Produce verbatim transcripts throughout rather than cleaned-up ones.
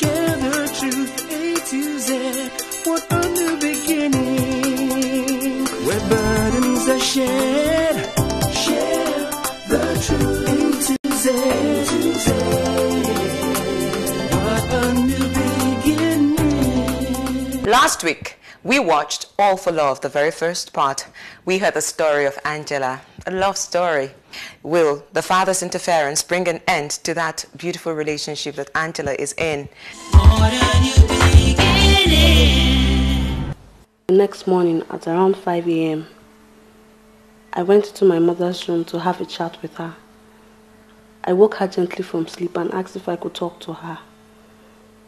share the truth, A to Z. What a new beginning, where burdens are shared. Share the truth, A to Z. A to Z. What a new beginning. Last week, we watched All for Love, the very first part. We heard the story of Angela, a love story. Will the father's interference bring an end to that beautiful relationship that Angela is in? The next morning at around five A M, I went to my mother's room to have a chat with her. I woke her gently from sleep and asked if I could talk to her.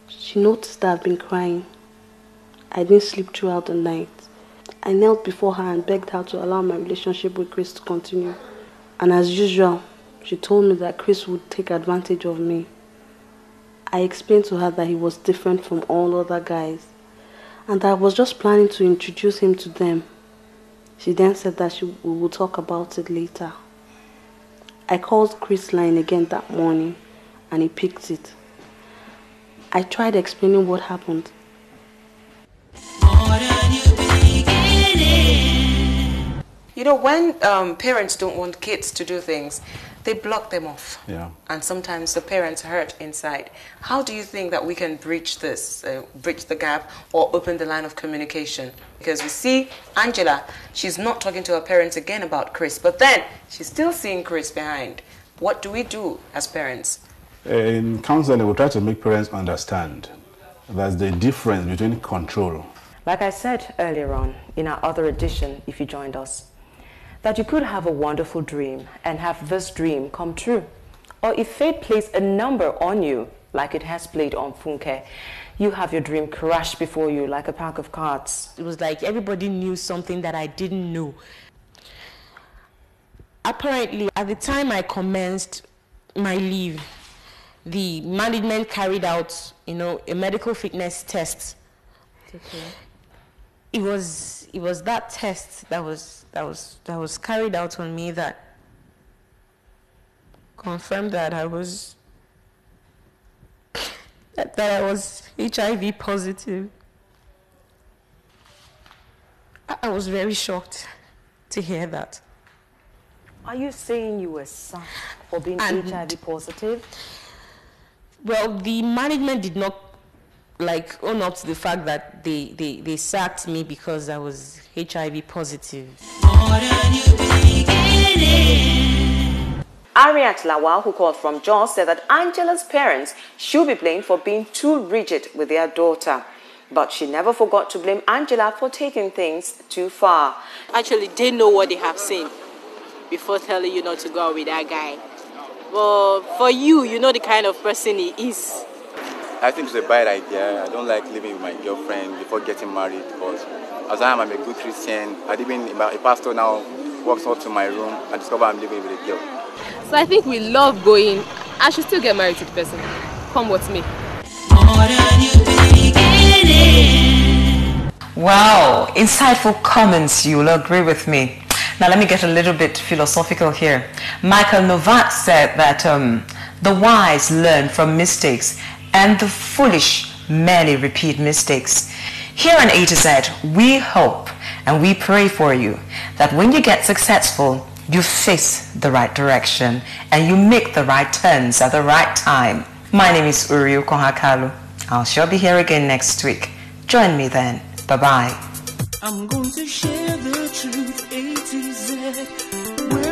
She noticed that I'd been crying. I didn't sleep throughout the night. I knelt before her and begged her to allow my relationship with Chris to continue. And as usual, she told me that Chris would take advantage of me. I explained to her that he was different from all other guys and that I was just planning to introduce him to them. She then said that she, we would talk about it later. I called Chris' line again that morning and he picked it. I tried explaining what happened. You know, when um, parents don't want kids to do things, they block them off. Yeah. And sometimes the parents hurt inside. How do you think that we can breach this, uh, breach the gap, or open the line of communication? Because we see Angela, she's not talking to her parents again about Chris, but then she's still seeing Chris behind. What do we do as parents? In counseling, we try to make parents understand that's the difference between control. Like I said earlier on in our other edition, if you joined us, that you could have a wonderful dream and have this dream come true. Or if fate plays a number on you, like it has played on Funke, you have your dream crash before you like a pack of cards. It was like everybody knew something that I didn't know. Apparently, at the time I commenced my leave, the management carried out, you know, a medical fitness test. Okay. It was it was that test that was that was that was carried out on me that confirmed that I was that, that I was H I V positive. I, I was very shocked to hear that. Are you saying you were sacked for being and, H I V positive? Well, the management did not like own up to the fact that they, they, they sacked me because I was H I V positive. Ariat Lawal, who called from Jaws, said that Angela's parents should be blamed for being too rigid with their daughter. But she never forgot to blame Angela for taking things too far. Actually, they know what they have seen before telling you not to go out with that guy. Well, for you, you know the kind of person he is. I think it's a bad idea. I don't like living with my girlfriend before getting married because as I am, I'm a good Christian. I even a pastor now walks up to my room and discover I'm living with a girl. So I think we love going. I should still get married to the person. Come with me. Wow, insightful comments. You'll agree with me. Now let me get a little bit philosophical here. Michael Novak said that um, the wise learn from mistakes and the foolish merely repeat mistakes. Here on A to Z, we hope and we pray for you that when you get successful, you face the right direction and you make the right turns at the right time. My name is Uryu Kohakalu. I'll sure be here again next week. Join me then. Bye-bye. I'm going to share the truth, A to Z.